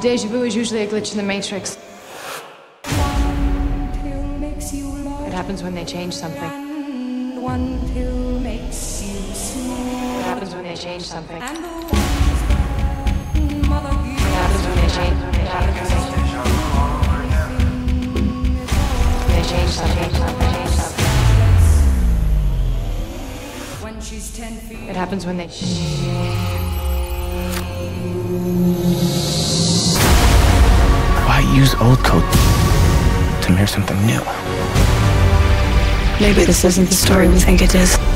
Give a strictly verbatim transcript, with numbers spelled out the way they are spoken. Deja vu is usually a glitch in the Matrix. It happens when they change something. It happens when they change something. It happens when they change something. It happens when they change something. It happens when they... Use old code to mirror something new. Maybe this isn't the story we think it is.